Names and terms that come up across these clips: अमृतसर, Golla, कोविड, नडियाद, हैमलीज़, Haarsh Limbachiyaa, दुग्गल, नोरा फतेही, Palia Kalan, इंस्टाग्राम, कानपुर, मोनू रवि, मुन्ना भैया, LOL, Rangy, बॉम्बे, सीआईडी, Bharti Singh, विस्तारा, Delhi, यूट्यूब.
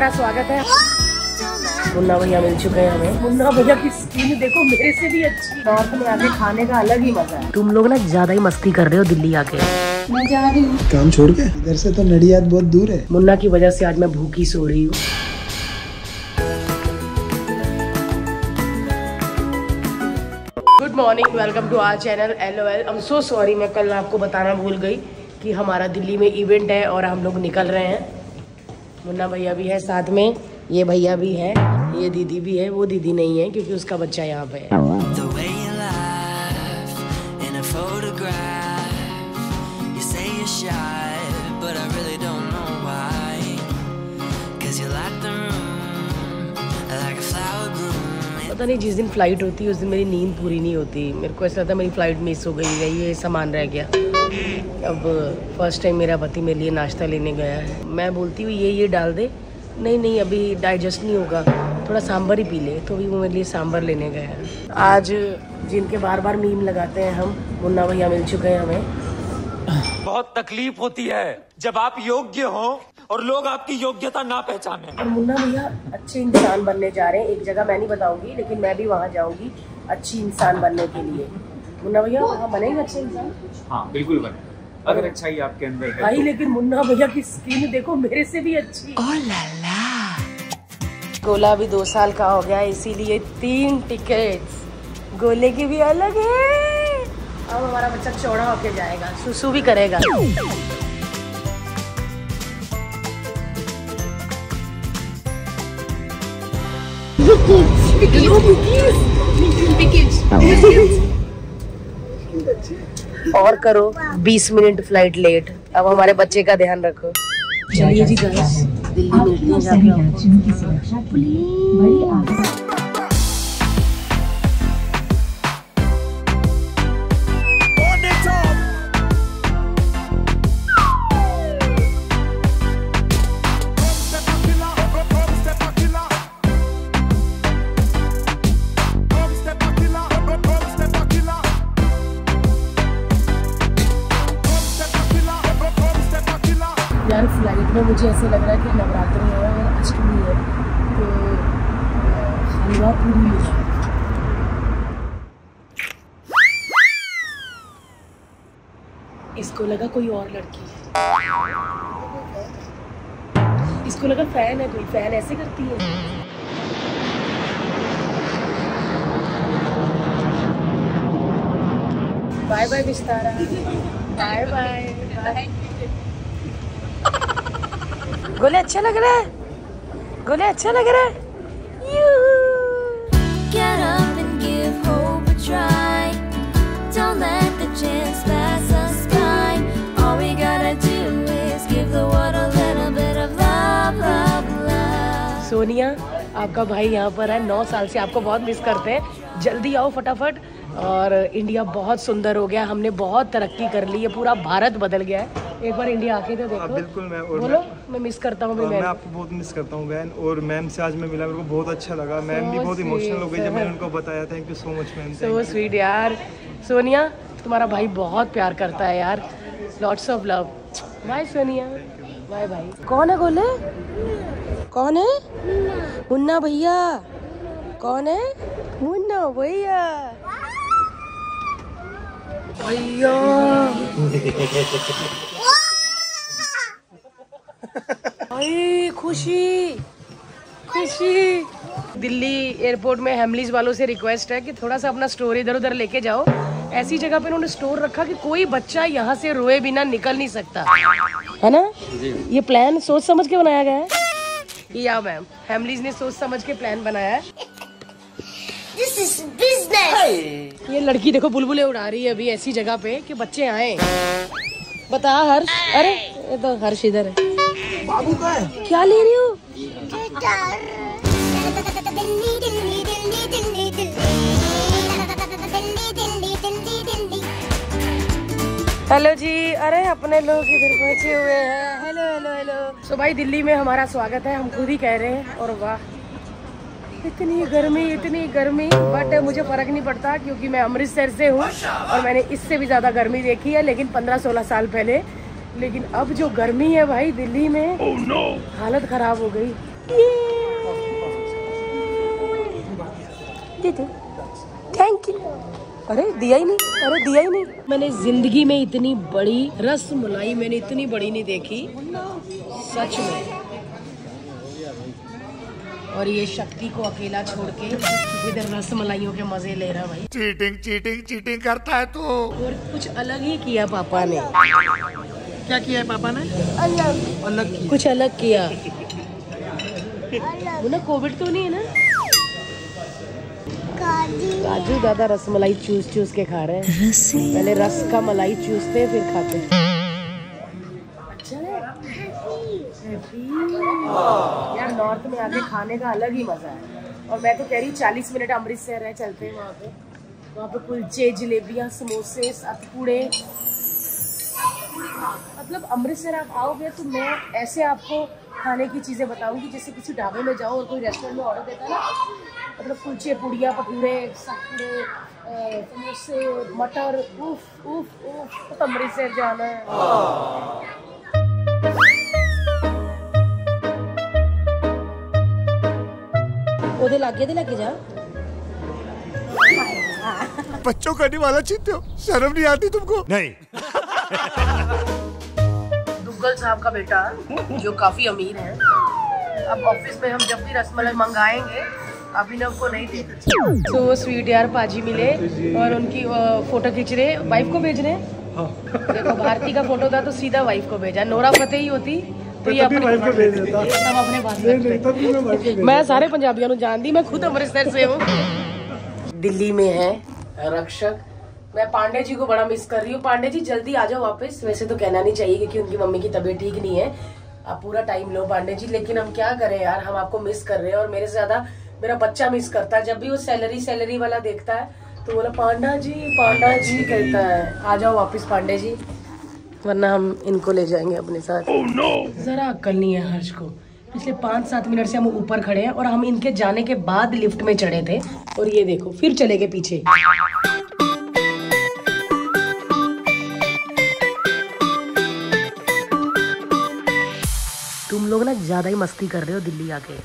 तुम्हारा स्वागत है। मुन्ना भैया मिल चुके हैं हमें। मुन्ना भैया की स्किन देखो मेरे से भी अच्छी। नॉर्थ में आके खाने का अलग ही मजा है। तुम लोग ना ज्यादा ही मस्ती कर रहे हो दिल्ली आके। मैं जा रही हूँ काम छोड़ के, इधर से तो नडियाद बहुत दूर है। मुन्ना की वजह से आज मैं भूखी सो रही हूँ। Good morning, welcome to our channel LOL। I am so sorry, मैं कल आपको बताना भूल गई कि हमारा दिल्ली में इवेंट है और हम लोग निकल रहे हैं। मुन्ना भैया भी है साथ में, ये भैया भी है, ये दीदी भी है। वो दीदी नहीं है क्योंकि उसका बच्चा यहाँ पे है। पता नहीं, जिस दिन फ्लाइट होती है उस दिन मेरी नींद पूरी नहीं होती। मेरे को ऐसा लगता है मेरी फ्लाइट मिस हो गई है, ये सामान रह गया। अब फर्स्ट टाइम मेरा पति मेरे लिए नाश्ता लेने गया है। मैं बोलती हूँ ये डाल दे, नहीं अभी डाइजेस्ट नहीं होगा, थोड़ा सांभर ही पी ले। तो भी वो मेरे लिए सांभर लेने गए हैं। आज जिनके बार बार मीम लगाते हैं हम, मुन्ना भैया मिल चुके हैं हमें। बहुत तकलीफ होती है जब आप योग्य हो और लोग आपकी योग्यता ना पहचाने। और मुन्ना भैया अच्छे इंसान बनने जा रहे हैं। एक जगह मैं नहीं बताऊंगी, लेकिन मैं भी वहाँ जाऊँगी अच्छी इंसान बनने के लिए। मुन्ना भैया वहाँ बनेंगे अच्छे इंसान? हाँ बिल्कुल बने, अगर अच्छा ही आपके अंदर है भाई। तो लेकिन मुन्ना भैया की स्किन देखो मेरे से भी अच्छी। ओ लाला, गोला भी 2 साल का हो गया है, इसीलिए 3 टिकट्स गोले की भी अलग है। अब हमारा बच्चा चौड़ा होके जाएगा, सुसु भी करेगा। और करो 20 मिनट फ्लाइट लेट। अब हमारे बच्चे का ध्यान रखो। चलिए जी गाइस, दिल्ली में पुलिस। यार फ्लाइट में मुझे ऐसे लग रहा है कि नवरात्रि है और अष्टमी है, तो हलवा पूरी मिला। इसको लगा कोई और लड़की है, इसको लगा फैन है कोई। फैन ऐसे करती है। Bye bye विस्तारा, bye bye गोले। अच्छा लग रहा है गोले, अच्छा लग रहा है। सोनिया, आपका भाई यहाँ पर है, 9 साल से आपको बहुत मिस करते हैं। जल्दी आओ फटाफट। और इंडिया बहुत सुंदर हो गया, हमने बहुत तरक्की कर ली है, पूरा भारत बदल गया है। एक बार इंडिया आके तो देखो। बिल्कुल, मैं और बोलो मैं मिस करता हूँ। मैं आपको बहुत मिस करता हूँ बहन। और मैम से आज मैं मिला, मेरे को बहुत अच्छा लगा। मैम भी बहुत इमोशनल हो गई जब मैंने उनको बताया। Thank you so much ma'am, so sweet यार। सोनिया, तुम्हारा भाई बहुत प्यार करता है यार, lots of love. Bye Sonia, bye bye. कौन है गोले? कौन है? मुन्ना भैया। कौन है? मुन्ना भैया। भैया भाई, खुशी खुशी। दिल्ली एयरपोर्ट में हैमलीज़ वालों से रिक्वेस्ट है कि थोड़ा सा अपना स्टोर इधर उधर लेके जाओ। ऐसी जगह पे उन्होंने स्टोर रखा कि कोई बच्चा यहाँ से रोए बिना निकल नहीं सकता, है ना जी। ये प्लान सोच समझ के बनाया गया है। या मैम, हैमलीज़ ने सोच समझ के प्लान बनाया है। This is business। ये लड़की देखो बुलबुले उड़ा रही है अभी ऐसी जगह पे कि बच्चे आए। बता हर्ष। अरे ये तो हर्ष इधर है। बाबू का है। क्या ले रही हो? हेलो जी। अरे अपने लोग इधर पहुंचे हुए हैं। Hello hello hello. सो भाई, दिल्ली में हमारा स्वागत है, हम खुद ही कह रहे हैं। और वाह, इतनी गर्मी इतनी गर्मी, बट मुझे फ़र्क नहीं पड़ता क्योंकि मैं अमृतसर से हूँ और मैंने इससे भी ज़्यादा गर्मी देखी है, लेकिन 15-16 साल पहले। लेकिन अब जो गर्मी है भाई दिल्ली में, हालत ख़राब हो गई। दे दे, थैंक यू। अरे दिया ही नहीं, अरे दिया ही नहीं। मैंने जिंदगी में इतनी बड़ी रस मलाई मैंने इतनी बड़ी नहीं देखी सच में। और ये शक्ति को अकेला छोड़ के इधर रस मलाइयों के मजे ले रहा भाई। चीटिंग चीटिंग चीटिंग करता है तो। और कुछ अलग ही किया पापा ने। क्या किया है पापा ने? अलग अलग किया। कुछ अलग किया। वो ना कोविड तो नहीं है ना? काजू दादा रस मलाई चूस चूस के खा रहे हैं। पहले रस का मलाई चूसते फिर खाते हैं। यार नॉर्थ में आके खाने का अलग ही मजा है। और मैं तो कह रही 40 मिनट अमृतसर है, चलते हैं वहाँ पे। वहाँ पे कुलचे, जलेबियाँ, समोसे, सतपुड़े, मतलब अमृतसर आप आओगे तो मैं ऐसे आपको खाने की चीज़ें बताऊंगी जैसे किसी ढाबे में जाओ और कोई रेस्टोरेंट में ऑर्डर देता है ना, मतलब कुलचे, पुड़िया, भटूरे, सतपुड़े, समोसे, मटर, उफ उफ उफ। तो अमृतसर जाना है। ओदे लागे दे लागे जा। बच्चों करने वाला चीते हो, शर्म नहीं आती तुमको? नहीं। दुग्गल साहब का बेटा जो काफी अमीर है, अब ऑफिस में हम जब भी रसमलाई मंगाएंगे अभिनव को नहीं देते। तो वो स्वीट यार पाजी मिले और उनकी फोटो खींच रहे, वाइफ को भेज रहे। देखो भारती का फोटो था तो सीधा वाइफ को भेजा, नोरा फतेही होती तो ये अपने। मैं सारे पंजाबियों को जानती, मैं खुद अमृतसर से हूँ। दिल्ली में है रक्षक। मैं पांडे जी को बड़ा मिस कर रही हूँ। पांडे जी जल्दी आ जाओ वापस। वैसे तो कहना नहीं चाहिए क्योंकि उनकी मम्मी की तबीयत ठीक नहीं है। आप पूरा टाइम लो पांडे जी, लेकिन हम क्या करें यार, हम आपको मिस कर रहे हैं। और मेरे से ज्यादा मेरा बच्चा मिस करता है। जब भी वो सैलरी सैलरी वाला देखता है तो बोला पांडा जी कहता है। आ जाओ वापस पांडे जी, वरना हम इनको ले जाएंगे अपने साथ। oh, no. जरा अक्ल नहीं है हर्ष को। पिछले 5-7 मिनट से हम ऊपर खड़े हैं और हम इनके जाने के बाद लिफ्ट में चढ़े थे और ये देखो फिर चले गए पीछे। तुम लोग ना ज्यादा ही मस्ती कर रहे हो दिल्ली आके।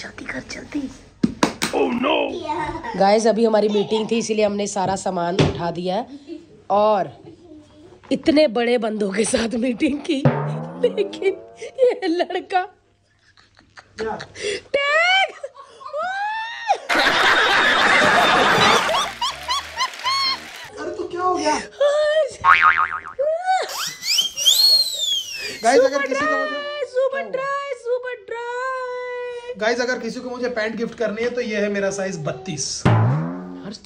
जल्दी कर जल्दी। गाइस अभी हमारी मीटिंग थी इसलिए हमने सारा सामान उठा दिया और इतने बड़े बंदों के साथ मीटिंग की, लेकिन ये लड़का टैग अरे तो क्या हो गया गाइस? अगर किसी को गाइस अगर किसी को मुझे पैंट गिफ्ट करनी है तो ये है मेरा साइज 32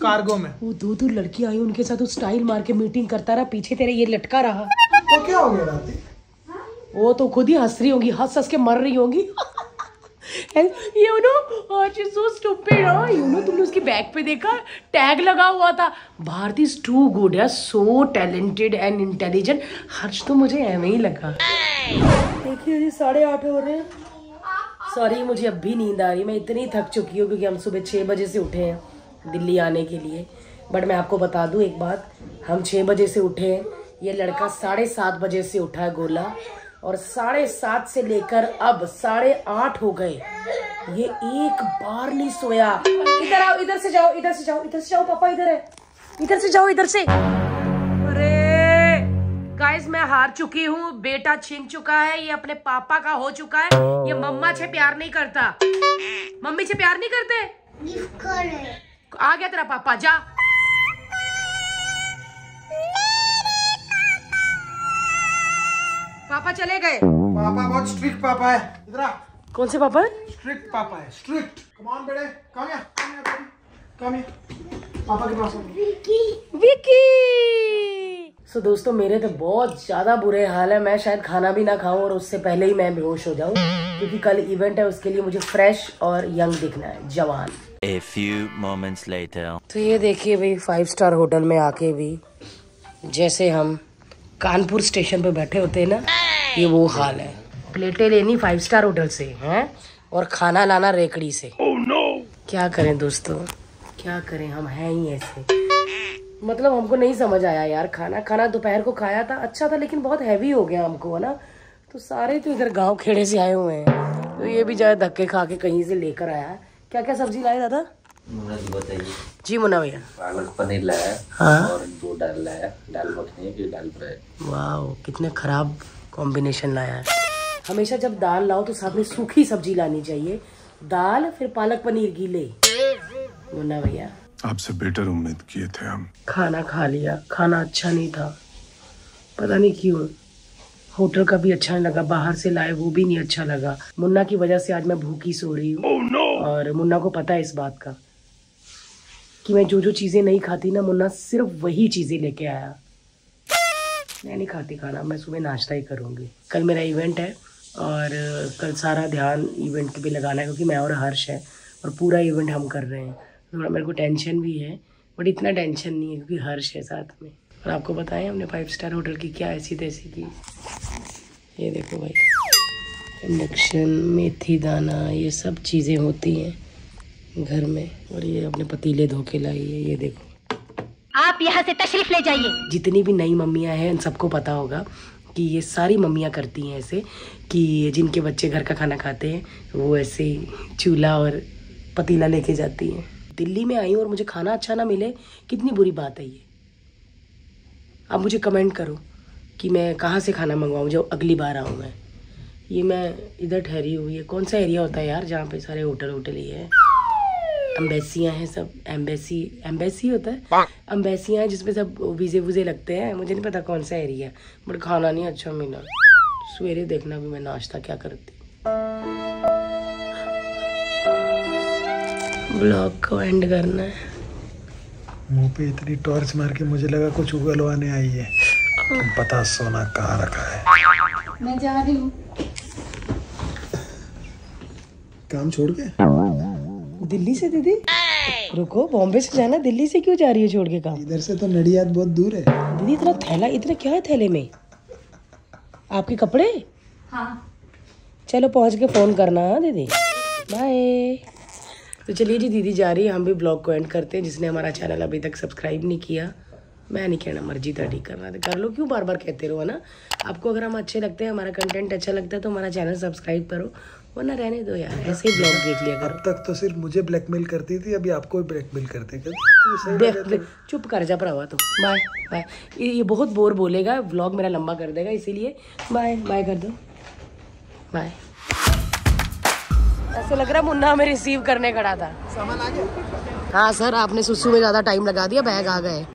कार्गो में। वो दो लड़की आई उनके साथ स्टाइल मार के मीटिंग करता रहा, पीछे तेरे ये लटका रहा। तो क्या हो गया राती? वो तो खुद ही हंस रही होंगी, हंस हंस के मर रही होंगी। तुमने उसकी बैग पे देखा टैग लगा हुआ था। भारती इज टू गुड यार, so talented and intelligent. Harsh तो मुझे ऐसे ही लगा। देखिए 8:30 हो रहे हैं। सॉरी मुझे अब भी नींद आ रही, मैं इतनी थक चुकी हूँ क्योंकि हम सुबह 6 बजे से उठे हैं दिल्ली आने के लिए। बट मैं आपको बता दूँ एक बात, हम 6 बजे से उठे हैं, ये लड़का 7:30 बजे से उठा है गोला, और 7:30 से लेकर अब 8:30 हो गए, ये एक बार नहीं सोया। इधर आओ, इधर से जाओ, इधर से जाओ, इधर से जाओ, पापा इधर है, इधर से जाओ, इधर से। अरे गाइस मैं हार चुकी हूँ, बेटा छीन चुका है, ये अपने पापा का हो चुका है। ये मम्मा से प्यार नहीं करता, मम्मी से प्यार नहीं करते। आ गया तेरा पापा, जा। पापा चले गए। पापा बहुत स्ट्रिक्ट पापा है। इधर आ। कौन से पापा? स्ट्रिक्ट पापा है, स्ट्रिक्ट। कम ऑन बेटे, कम या कम या पापा के पास। विकी। तो दोस्तों मेरे तो बहुत ज़्यादा बुरे हाल है, मैं शायद खाना भी ना खाऊं और उससे पहले ही मैं बेहोश हो जाऊं क्योंकि कल इवेंट है, उसके लिए मुझे फ्रेश और यंग दिखना है, जवान। A few moments later. तो ये देखिए भाई 5 स्टार होटल में आके भी जैसे हम कानपुर स्टेशन पे बैठे होते हैं ना, ये वो हाल है। प्लेटें लेनी 5 स्टार होटल से हैं और खाना लाना रेकड़ी से। oh, no. क्या करें दोस्तों, क्या करें, हम हैं ही ऐसे। मतलब हमको नहीं समझ आया यार, खाना दोपहर को खाया था, अच्छा था, लेकिन बहुत हैवी हो गया हमको, है ना। तो सारे तो इधर गांव खेड़े से आए हुए हैं। तो ये भी जाए धक्के खा के कहीं से लेकर आया है। क्या क्या सब्जी लाए दादा जी? मुन्ना भैया पालक पनीर लाया है। हाँ? और दो दाल लाया, दाल मखनी की दाल फ्राई। वाह, कितने खराब कॉम्बिनेशन लाया है। हमेशा जब दाल लाओ तो साथ में सूखी सब्जी लानी चाहिए, दाल फिर पालक पनीर गीले। मुन्ना भैया आपसे बेटर उम्मीद किए थे हम। खाना खा लिया, खाना अच्छा नहीं था, पता नहीं क्यों। होटल का भी अच्छा नहीं लगा, बाहर से लाए वो भी नहीं अच्छा लगा। मुन्ना की वजह से आज मैं भूखी सो रही हूँ। oh, no! और मुन्ना को पता है इस बात का कि मैं जो चीजें नहीं खाती ना, मुन्ना सिर्फ वही चीजें लेके आया। मैं नहीं खाती खाना, मैं सुबह नाश्ता ही करूँगी। कल मेरा इवेंट है और कल सारा ध्यान इवेंट पे लगाना है, क्योंकि मैं और हर्ष है और पूरा इवेंट हम कर रहे हैं। थोड़ा मेरे को टेंशन भी है, बट इतना टेंशन नहीं है क्योंकि हर्ष है साथ में। और आपको बताएं हमने 5 स्टार होटल की क्या ऐसी तैसी की। ये देखो भाई, इंडक्शन, मेथी दाना, ये सब चीज़ें होती हैं घर में। और ये अपने पतीले धो के लाई है। ये देखो, आप यहाँ से तशरीफ ले जाइए। जितनी भी नई मम्मियाँ हैं उन सबको पता होगा कि ये सारी मम्मियाँ करती हैं ऐसे, कि जिनके बच्चे घर का खाना खाते हैं वो ऐसे चूल्हा और पतीला लेके जाती हैं। दिल्ली में आई हूँ और मुझे खाना अच्छा ना मिले, कितनी बुरी बात है ये। आप मुझे कमेंट करो कि मैं कहाँ से खाना मंगवाऊँ जब अगली बार आऊँ मैं। ये मैं इधर ठहरी हुई है, कौन सा एरिया होता है यार जहाँ पे सारे होटल होटल ही है। एम्बेसियाँ हैं सब, एम्बेसी होता है, एम्बेसियाँ हैं जिसमें सब वीज़े वूजे लगते हैं। मुझे नहीं पता कौन सा एरिया, बट खाना नहीं अच्छा मिला। सवेरे देखना भी मैं नाश्ता क्या करती। ब्लॉग को एंड करना है। मुंह पे इतनी टॉर्च मार के मुझे लगा कुछ उगलवाने आई है, पता सोना कहाँ रखा है। मैं जा रही हूँ काम छोड़ के दिल्ली से। दीदी रुको, बॉम्बे से जाना, दिल्ली से क्यों जा रही है छोड़ के काम? इधर से तो नडियाद बहुत दूर है दीदी। इतना थैला, इतना क्या है थैले में? आपके कपड़े? हाँ। चलो पहुंच के फोन करना। हाँ दीदी, बाय। तो चलिए जी, दीदी जा रही है, हम भी ब्लॉग को एंड करते हैं। जिसने हमारा चैनल अभी तक सब्सक्राइब नहीं किया, मैं नहीं कहना, मर्जी ताड़ी करना तो कर लो, क्यों बार बार कहते रहो ना। आपको अगर हम अच्छे लगते हैं, हमारा कंटेंट अच्छा लगता है तो हमारा चैनल सब्सक्राइब करो, वरना रहने दो यार, ऐसे ही ब्लॉग देख लिया करो। अब तक तो सिर्फ मुझे ब्लैकमेल करती थी, अभी आपको भी ब्लैकमेल करते हैं। चुप कर जा भरावा तुम। Bye bye. ये बहुत बोर बोलेगा, ब्लॉग मेरा लंबा कर देगा, इसीलिए बाय बाय कर दो। बाय। ऐसा लग रहा मुन्ना हमें रिसीव करने खड़ा था। सामान आ गया? हाँ सर, आपने सुसु में ज़्यादा टाइम लगा दिया, बैग आ गए।